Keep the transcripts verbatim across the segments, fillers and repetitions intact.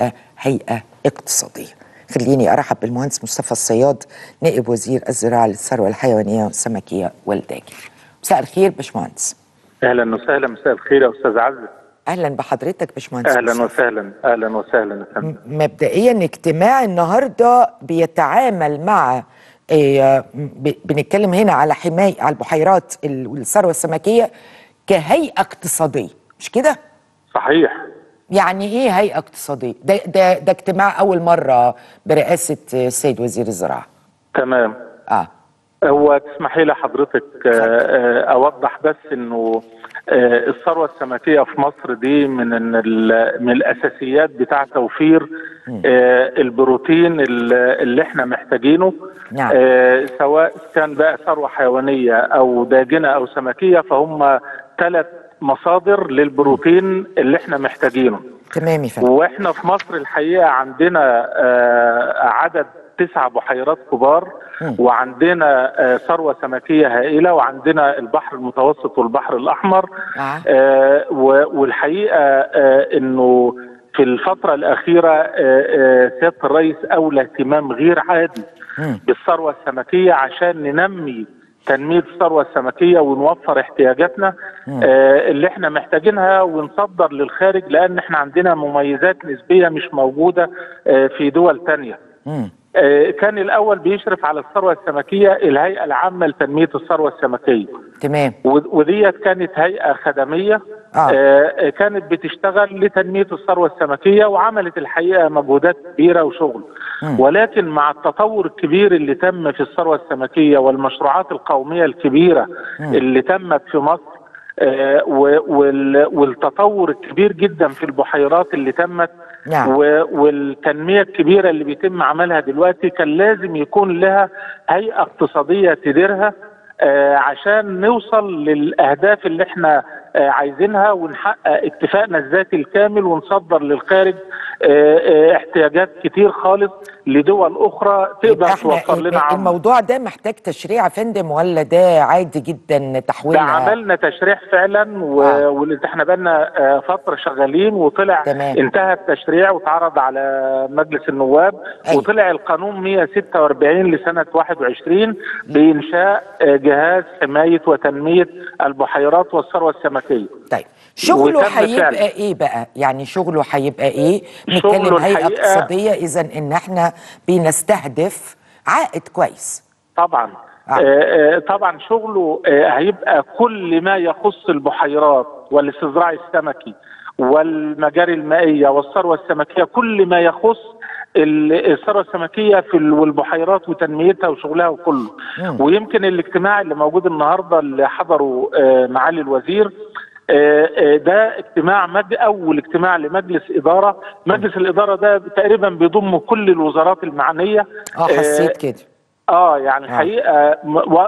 تبقى هيئة اقتصادية. خليني أرحب بالمهندس مصطفى الصياد نائب وزير الزراعة للثروة الحيوانية والسمكية والداجة. مساء الخير باشمهندس. أهلا وسهلا. مساء الخير يا أستاذ عزة. أهلا بحضرتك باشمهندس. أهلا وسهلا. أهلا وسهلا. مبدئيا اجتماع النهارده بيتعامل مع ايه؟ بنتكلم هنا على حماية على البحيرات والثروة السمكية كهيئة اقتصادية، مش كده؟ صحيح. يعني ايه هيئة اقتصادية؟ ده ده ده اجتماع أول مرة برئاسة السيد وزير الزراعة. تمام. اه هو تسمحي لي حضرتك أوضح بس إنه الثروة السمكية في مصر دي من من الأساسيات بتاع توفير البروتين اللي احنا محتاجينه، نعم. سواء كان بقى ثروة حيوانية أو داجنة أو سمكية، فهم ثلاث مصادر للبروتين اللي احنا محتاجينه. تمام يا فندم. واحنا في مصر الحقيقة عندنا عدد تسع بحيرات كبار، وعندنا ثروة سمكية هائلة، وعندنا البحر المتوسط والبحر الأحمر. آه. آه والحقيقة آه إنه في الفترة الأخيرة آه سيادة الرئيس أولى اهتمام غير عادي بالثروة السمكية عشان ننمي تنمية الثروة السمكية ونوفر احتياجاتنا آه اللي احنا محتاجينها ونصدر للخارج، لأن احنا عندنا مميزات نسبية مش موجودة آه في دول تانية. مم. كان الأول بيشرف على الثروة السمكية الهيئة العامة لتنمية الثروة السمكية. تمام. وديت كانت هيئة خدمية. آه. كانت بتشتغل لتنمية الثروة السمكية وعملت الحقيقة مجهودات كبيرة وشغل. م. ولكن مع التطور الكبير اللي تم في الثروة السمكية والمشروعات القومية الكبيرة م. اللي تمت في مصر، آه والتطور الكبير جدا في البحيرات اللي تمت، نعم. والتنمية الكبيرة اللي بيتم عملها دلوقتي، كان لازم يكون لها هيئة اقتصادية تديرها آه عشان نوصل للأهداف اللي احنا آه عايزينها ونحقق اتفاقنا الذاتي الكامل ونصدر للخارج آه احتياجات كتير خالص لدول أخرى تقدر توفر لنا عمل. الموضوع ده محتاج تشريع يا فندم ولا ده عادي جدا تحويلها؟ ده عملنا تشريع فعلا، واحنا بقالنا فترة شغالين وطلع. تمام. انتهى التشريع واتعرض على مجلس النواب. أي. وطلع القانون مئة وستة وأربعين لسنة واحد وعشرين بإنشاء جهاز حماية وتنمية البحيرات والثروة السمكية. طيب شغله هيبقى ايه بقى؟ يعني شغله هيبقى ايه؟ نتكلم هيئة اقتصادية، اذا ان احنا بنستهدف عائد كويس. طبعا. آه. طبعا شغله هيبقى كل ما يخص البحيرات والاستزراع السمكي والمجاري المائية والثروة السمكية، كل ما يخص الثروة السمكية في والبحيرات وتنميتها وشغلها وكله. ويمكن الاجتماع اللي موجود النهارده اللي حضره معالي الوزير ده اجتماع مج... أول اجتماع لمجلس إدارة. مجلس الإدارة ده تقريبا بيضم كل الوزارات المعنية. اه حسيت كده. اه يعني الحقيقه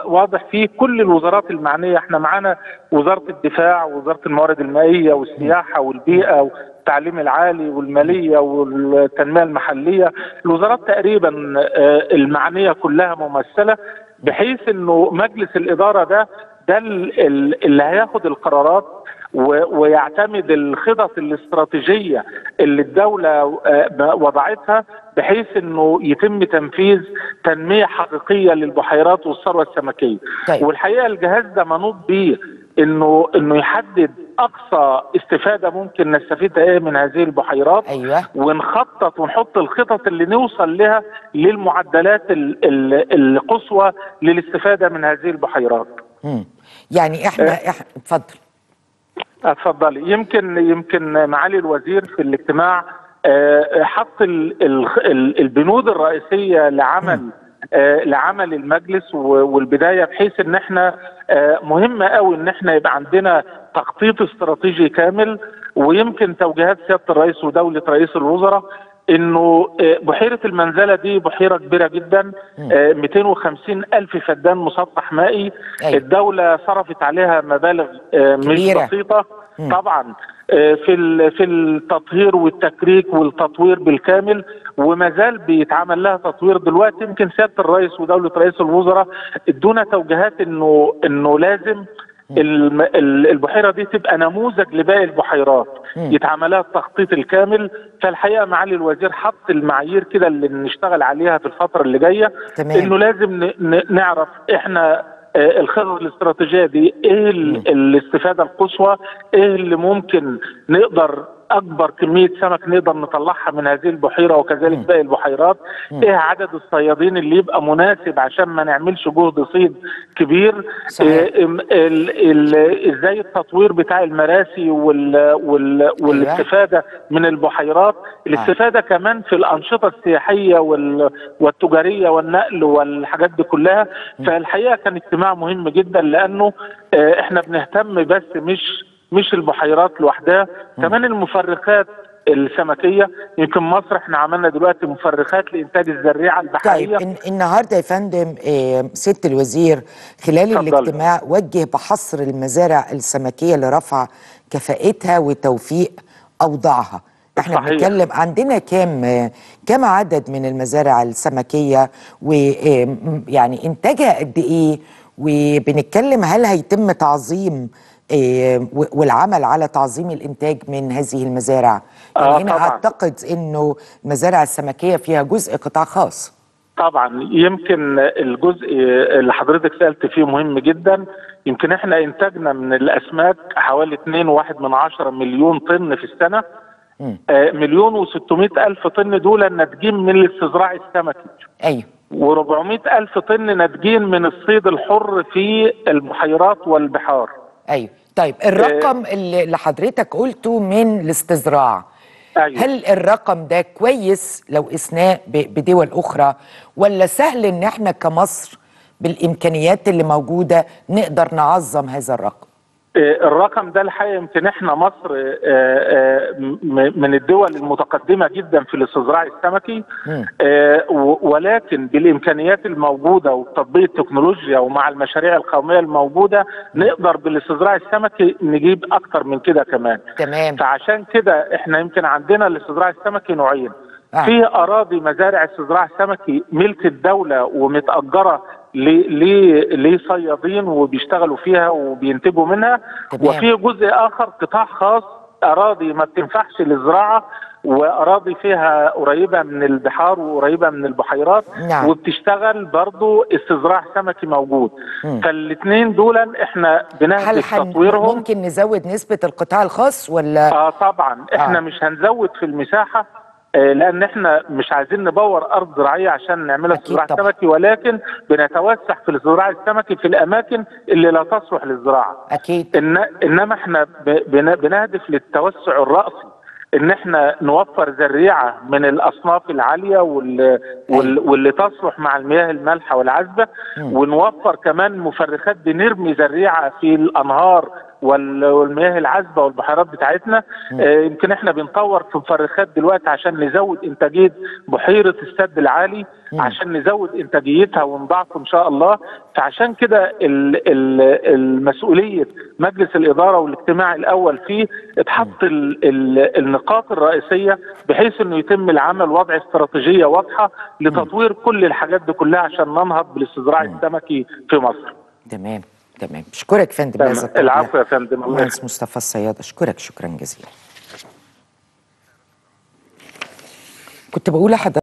واضح فيه كل الوزارات المعنيه، احنا معانا وزاره الدفاع ووزاره الموارد المائيه والسياحه والبيئه والتعليم العالي والماليه والتنميه المحليه، الوزارات تقريبا آه المعنيه كلها ممثله، بحيث انه مجلس الاداره ده ده اللي هياخد القرارات ويعتمد الخطط الاستراتيجيه اللي الدوله وضعتها، بحيث انه يتم تنفيذ تنميه حقيقيه للبحيرات والثروه السمكيه. طيب. والحقيقه الجهاز ده منوط بيه انه انه يحدد اقصى استفاده ممكن نستفيدها ايه من هذه البحيرات. أيوة. ونخطط ونحط الخطط اللي نوصل لها للمعدلات القصوى للاستفاده من هذه البحيرات. امم يعني احنا اتفضل. اتفضلي. يمكن يمكن معالي الوزير في الاجتماع حط البنود الرئيسيه لعمل لعمل المجلس والبدايه، بحيث ان احنا مهمه قوي ان احنا يبقى عندنا تخطيط استراتيجي كامل. ويمكن توجيهات سياده الرئيس ودوله رئيس الوزراء انه بحيره المنزله دي بحيره كبيره جدا، مئتين وخمسين ألف فدان مسطح مائي. أيوة. الدوله صرفت عليها مبالغ مش بسيطه طبعا في في التطهير والتكريك والتطوير بالكامل، وما زال بيتعمل لها تطوير دلوقتي. يمكن سياده الرئيس ودوله رئيس الوزراء ادونا توجيهات انه انه لازم البحيرة دي تبقى نموذج لباقي البحيرات، يتعملها التخطيط الكامل. فالحقيقة معالي الوزير حط المعايير كده اللي نشتغل عليها في الفترة اللي جاية، انه لازم نعرف احنا الخطط الاستراتيجية دي ايه الاستفادة القصوى، ايه اللي ممكن نقدر اكبر كميه سمك نقدر نطلعها من هذه البحيره وكذلك باقي البحيرات، ايه عدد الصيادين اللي يبقى مناسب عشان ما نعملش جهد صيد كبير، ازاي التطوير بتاع المراسي وال وال والاستفاده من البحيرات، الاستفاده كمان في الانشطه السياحيه وال والتجاريه والنقل والحاجات دي كلها. فالحقيقه كان اجتماع مهم جدا، لانه احنا بنهتم بس مش مش البحيرات لوحدها، كمان المفرخات السمكيه. يمكن مصر احنا عملنا دلوقتي مفرخات لانتاج الزريعه البحريه. طيب النهارده يا فندم سياده الوزير خلال الاجتماع وجه بحصر المزارع السمكيه لرفع كفاءتها وتوفيق اوضاعها. احنا بنتكلم عندنا كام كام عدد من المزارع السمكيه، ويعني انتاجها قد ايه، وبنتكلم هل هيتم تعظيم والعمل على تعظيم الانتاج من هذه المزارع؟ يعني آه هنا اعتقد انه المزارع السمكيه فيها جزء قطاع خاص. طبعا يمكن الجزء اللي حضرتك سالت فيه مهم جدا. يمكن احنا انتاجنا من الاسماك حوالي اتنين وواحد من عشرة مليون طن في السنه. آه مليون وستمائة الف طن دول ناتجين من الاستزراع السمكي. ايوه. واربعمائة الف طن ناتجين من الصيد الحر في البحيرات والبحار. ايوه. طيب الرقم اللي حضرتك قلته من الاستزراع، أيوة. هل الرقم ده كويس لو قسناه بدول اخرى، ولا سهل ان احنا كمصر بالامكانيات اللي موجوده نقدر نعظم هذا الرقم؟ الرقم ده الحقيقه يمكن احنا مصر من الدول المتقدمه جدا في الاستزراع السمكي، ولكن بالامكانيات الموجوده وتطبيق التكنولوجيا ومع المشاريع القوميه الموجوده نقدر بالاستزراع السمكي نجيب اكتر من كده كمان. تمام. فعشان كده احنا يمكن عندنا الاستزراع السمكي نوعين. آه. في اراضي مزارع استزراع سمكي ملك الدوله ومتاجره لصيادين وبيشتغلوا فيها وبينتجوا منها. تمام. وفي جزء اخر قطاع خاص، اراضي ما بتنفعش للزراعه واراضي فيها قريبه من البحار وقريبه من البحيرات. نعم. وبتشتغل برضو استزراع سمكي موجود. فالاثنين دولا احنا بنهتم تطويرهم. ممكن نزود نسبه القطاع الخاص ولا؟ اه طبعا احنا آه. مش هنزود في المساحه، لأن احنا مش عايزين نبور أرض زراعية عشان نعملها استزراع سمكي، ولكن بنتوسع في الاستزراع السمكي في الأماكن اللي لا تصلح للزراعة. أكيد. إن إنما احنا بنهدف للتوسع الرأسي، إن احنا نوفر زريعة من الأصناف العالية وال... وال... واللي تصلح مع المياه المالحة والعذبة، ونوفر كمان مفرخات بنرمي زريعة في الأنهار والمياه العذبه والبحيرات بتاعتنا. يمكن آه احنا بنطور في مفرخات دلوقتي عشان نزود انتاجيه بحيره السد العالي، مم. عشان نزود انتاجيتها ونضاعفه ان شاء الله. فعشان كده المسؤوليه مجلس الاداره والاجتماع الاول فيه اتحط ال ال النقاط الرئيسيه، بحيث انه يتم العمل وضع استراتيجيه واضحه لتطوير كل الحاجات دي كلها عشان ننهض بالاستزراع السمكي في مصر. تمام. تمام. اشكرك فندم. العفو يا فندم. المهندس مصطفى الصياد اشكرك شكرا جزيلا. كنت بقول لحضرتك